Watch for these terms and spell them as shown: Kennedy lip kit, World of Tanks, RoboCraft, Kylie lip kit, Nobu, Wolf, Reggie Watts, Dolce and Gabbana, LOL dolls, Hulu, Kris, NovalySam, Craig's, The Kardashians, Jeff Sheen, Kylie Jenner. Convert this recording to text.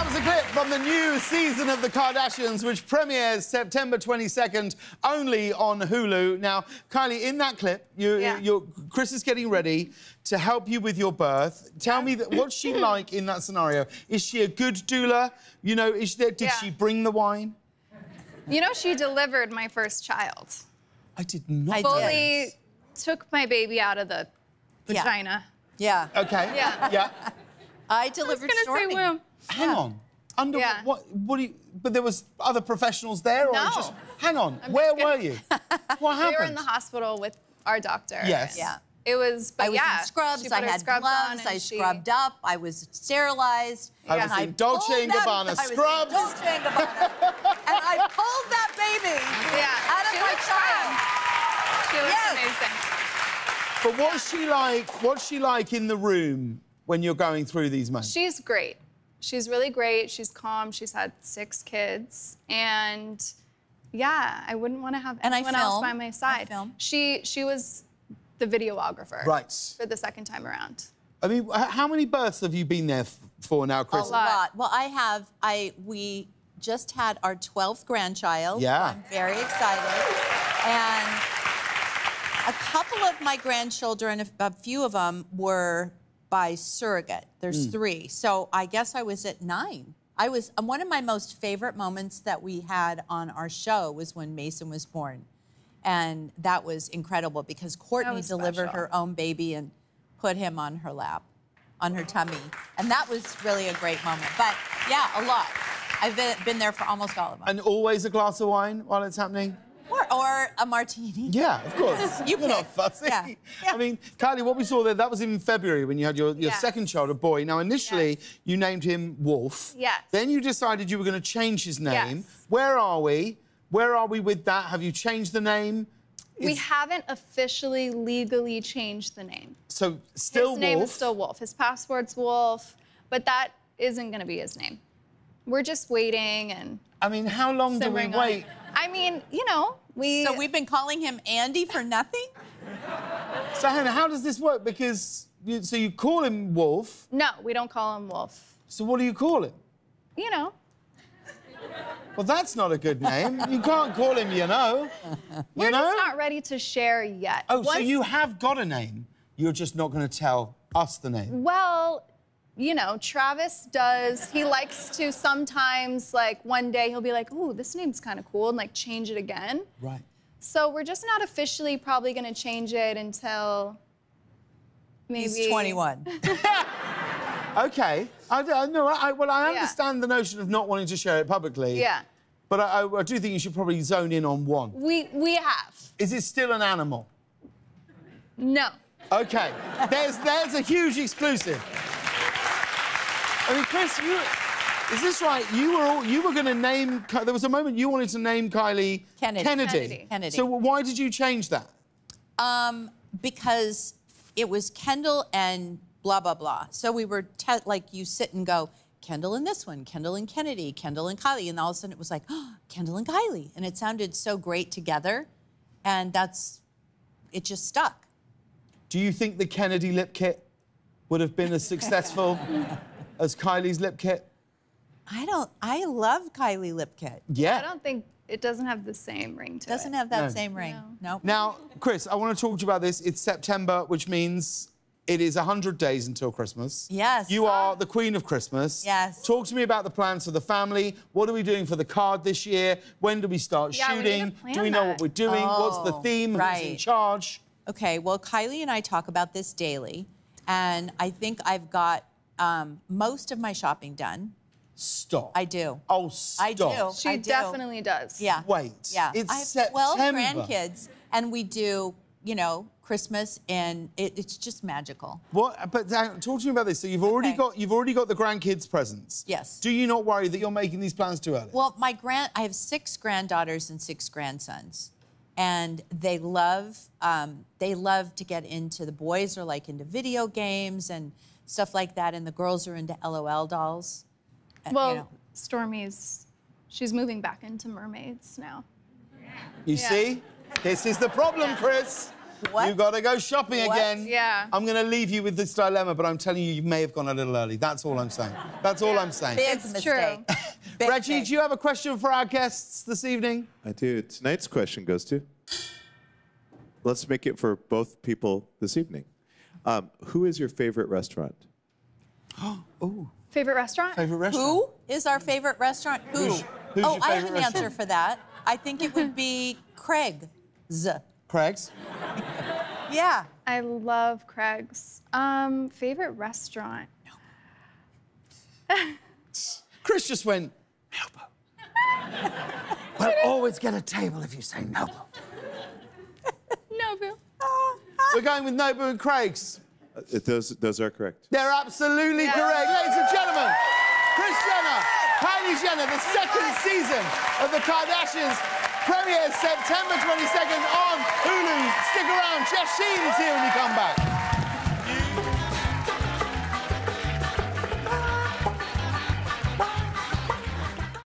That was a clip from the new season of The Kardashians, which premieres September 22nd, only on Hulu. Now, Kylie, in that clip, Kris is getting ready to help you with your birth. Tell me, what's she like in that scenario? Is she a good doula? You know, did she bring the wine? You know, she delivered my first child. I did not. Fully took my baby out of the vagina. Yeah. Okay. Yeah. Yeah. I delivered shortly. Hang on. What do you... But there was other professionals there? Or just... Hang on. Where were you? What happened? We were in the hospital with our doctor. Yes. Yeah. It was... I was in scrubs. I had gloves. I scrubbed up. I was sterilized. I was in Dolce and Gabbana scrubs. Dolce and Gabbana. And I pulled that baby out of my child. She was amazing. But what's she like in the room when you're going through these moments? She's great. She's really great. She's calm. She's had 6 kids, and I wouldn't want to have anyone else by my side. She was the videographer, for the 2nd time around. I mean, how many births have you been there for now, Kris? A lot. Well, I have. We just had our 12th grandchild. Yeah, I'm very excited. And a couple of my grandchildren, a few of them were by surrogate. There's 3. So I guess I was at 9. One of my most favorite moments that we had on our show was when Mason was born. And that was incredible because Courtney delivered her own baby and put him on her lap, on her tummy. And that was really a great moment. But yeah, a lot. I've been there for almost all of them. And always a glass of wine while it's happening? Or a martini. Yeah, of course. You're not fussy. Yeah. Yeah. I mean, Kylie, what we saw there, that was in February when you had your 2nd child, a boy. Now, initially, you named him Wolf. Yes. Then you decided you were going to change his name. Yes. Where are we? Where are we with that? Have you changed the name? We haven't officially, legally changed the name. So, still Wolf? His name is still Wolf. His password's Wolf. But that isn't going to be his name. We're just waiting and... I mean, how long do we wait? I mean, you know, So we've been calling him Andy for nothing? So, Hannah, how does this work? Because... you call him Wolf? No, we don't call him Wolf. So what do you call him? You know. Well, that's not a good name. You can't call him, you know. We're just not ready to share yet. Oh, so you have got a name. You're just not going to tell us the name. Well... You know, Travis does, he likes to sometimes, like, one day he'll be like, ooh, this name's kind of cool, and, like, change it again. Right. So we're just not officially probably going to change it until maybe... He's 21. Okay. I understand the notion of not wanting to share it publicly. Yeah. But I do think you should probably zone in on one. We have. Is it still an animal? No. Okay. There's a huge exclusive. I mean, Kris, is this right? You were going to name... There was a moment you wanted to name Kylie... Kennedy. So why did you change that? Because it was Kendall and blah, blah, blah. So we were, you sit and go, Kendall and this one, Kendall and Kennedy, Kendall and Kylie. And all of a sudden it was like, oh, Kendall and Kylie. And it sounded so great together. And it just stuck. Do you think the Kennedy lip kit would have been as successful... as Kylie's lip kit? I love Kylie lip kit. Yeah. I don't think it doesn't have the same ring to it. Doesn't have that same ring. No. Nope. Now, Kris, I want to talk to you about this. It's September, which means it is 100 days until Christmas. Yes. You are the queen of Christmas. Yes. Talk to me about the plans for the family. What are we doing for the card this year? When do we start shooting? We need to plan that. Do we know what we're doing? What's the theme? Who's in charge? Okay, well, Kylie and I talk about this daily, and I think I've got most of my shopping done. Stop. I do. Oh, stop. I do. She definitely does. Yeah. Wait. Yeah. It's September. I have 12 grandkids, and we do, you know, Christmas, and it's just magical. What? But talk to me about this. So you've already got the grandkids' presents. Yes. Do you not worry that you're making these plans too early? Well, I have 6 granddaughters and 6 grandsons, and they love to get into... The boys are like into video games and stuff like that, and the girls are into LOL dolls. Well, you know. Stormy's... She's moving back into mermaids now. You see? This is the problem, Kris. What? You've got to go shopping again. Yeah. I'm going to leave you with this dilemma, but I'm telling you, you may have gone a little early. That's all I'm saying. That's all I'm saying. It's true. Reggie, do you have a question for our guests this evening? I do. Tonight's question goes to... Let's make it for both people this evening. Who is your favorite restaurant? Oh. Favorite restaurant? Favorite restaurant. Who is our favorite restaurant? Who? Who's oh, I have an restaurant? Answer for that. I think it would be Craig's. Craig's? Yeah. I love Craig's. Favorite restaurant? No. Kris just went, Nobu. We'll always get a table if you say Nobu. Nobu. We're going with Nobu and Craig's. Those are correct. They're absolutely correct. Ladies and gentlemen, Kris Jenner, Kylie Jenner, the second season of The Kardashians premieres September 22nd on Hulu. Stick around, Jeff Sheen is here when you come back.